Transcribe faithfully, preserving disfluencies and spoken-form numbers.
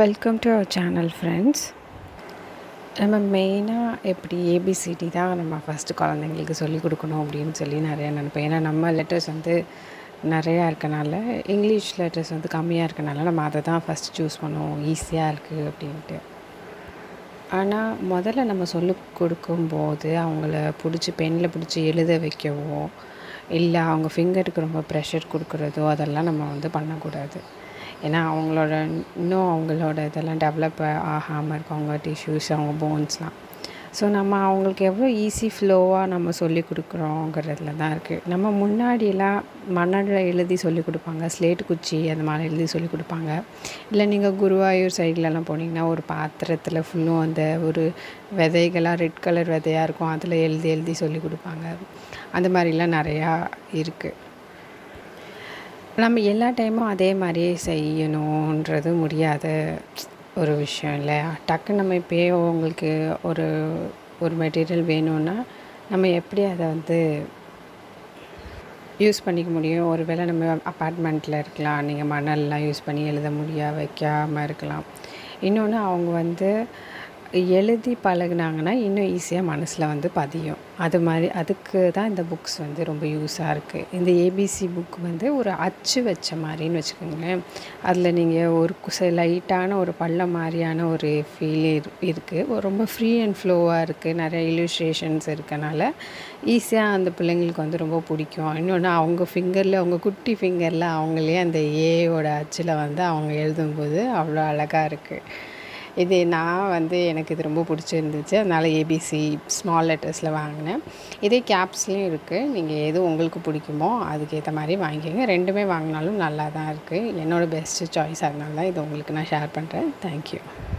Welcome to our channel, friends. நம்ம மெயினாக எப்படி ஏபிசிடி தான் நம்ம ஃபஸ்ட்டு குழந்தைங்களுக்கு சொல்லிக் கொடுக்கணும் அப்படின்னு சொல்லி நிறையா நினைப்போம். ஏன்னா நம்ம லெட்டர்ஸ் வந்து நிறையா இருக்கனால, இங்கிலீஷ் லெட்டர்ஸ் வந்து கம்மியாக இருக்கனால நம்ம அதை தான் ஃபஸ்ட்டு சூஸ் பண்ணுவோம், ஈஸியாக இருக்குது அப்படின்ட்டு. ஆனால் முதல்ல நம்ம சொல்லிக் கொடுக்கும்போது அவங்கள பிடிச்சி பெண்ணில் பிடிச்சி எழுத வைக்கவோ இல்லை அவங்க ஃபிங்கருக்கு ரொம்ப ப்ரெஷர் கொடுக்குறதோ அதெல்லாம் நம்ம வந்து பண்ணக்கூடாது. ஏன்னா அவங்களோட இன்னும் அவங்களோட இதெல்லாம் டெவலப் ஆகாமல் இருக்கும், அவங்க டிஷ்யூஸ், அவங்க போன்ஸ்லாம். ஸோ நம்ம அவங்களுக்கு எவ்வளோ ஈஸி ஃப்ளோவாக நம்ம சொல்லிக் கொடுக்குறோங்கிறதுல தான் இருக்குது. நம்ம முன்னாடியெல்லாம் மண்ணாடில் எழுதி சொல்லிக் கொடுப்பாங்க, ஸ்லேட் குச்சி அந்த மாதிரி எழுதி சொல்லிக் கொடுப்பாங்க. இல்லை நீங்கள் குருவாயூர் சைட்லலாம் போனீங்கன்னா ஒரு பாத்திரத்தில் ஃபுல்லும் அந்த ஒரு விதைகளாக ரெட் கலர் விதையாக இருக்கும், அதில் எழுதி எழுதி சொல்லிக் கொடுப்பாங்க. அந்த மாதிரிலாம் நிறையா இருக்குது. நம்ம எல்லா டைமும் அதே மாதிரியே செய்யணுன்றது முடியாத ஒரு விஷயம் இல்லையா? டக்கு நம்ம இப்போயே உங்களுக்கு ஒரு ஒரு மெட்டீரியல் வேணும்னா நம்ம எப்படி அதை வந்து யூஸ் பண்ணிக்க முடியும்? ஒரு வேளை நம்ம அப்பார்ட்மெண்ட்டில் இருக்கலாம், நீங்கள் மணல்லாம் யூஸ் பண்ணி எழுத முடியா வைக்காமல் இருக்கலாம். இன்னொன்று, அவங்க வந்து எழுதி பழகுனாங்கன்னா இன்னும் ஈஸியாக மனசில் வந்து பதியும். அது மாதிரி அதுக்கு தான் இந்த புக்ஸ் வந்து ரொம்ப யூஸாக இருக்குது. இந்த ஏபிசி புக் வந்து ஒரு அச்சு வச்ச மாதிரின்னு வச்சுக்கோங்களேன். அதில் நீங்கள் ஒரு குசை லைட்டான ஒரு பள்ளம் மாதிரியான ஒரு ஃபீல் இருக்குது. ரொம்ப ஃப்ரீ அண்ட் ஃப்ளோவாக இருக்குது. நிறைய இல்லுஸ்ட்ரேஷன்ஸ் இருக்கனால ஈஸியாக அந்த பிள்ளைங்களுக்கு வந்து ரொம்ப பிடிக்கும். இன்னொன்று, அவங்க ஃபிங்கரில், அவங்க குட்டி ஃபிங்கரில் அவங்களே அந்த ஏயோட அச்சில் வந்து அவங்க எழுதும்போது அவ்வளோ அழகாக இருக்குது. இது நான் வந்து எனக்கு இது ரொம்ப பிடிச்சிருந்துச்சு, அதனால் ஏபிசி ஸ்மால் லெட்டர்ஸில் வாங்கினேன். இதே கேப்ஸ்லேயும் இருக்குது. நீங்கள் எது உங்களுக்கு பிடிக்குமோ அதுக்கேற்ற மாதிரி வாங்கிக்கோங்க. ரெண்டுமே வாங்கினாலும் நல்லா தான் இருக்குது. என்னோடய பெஸ்ட்டு சாய்ஸ், அதனால தான் இது உங்களுக்கு நான் ஷேர் பண்ணுறேன். தேங்க்யூ.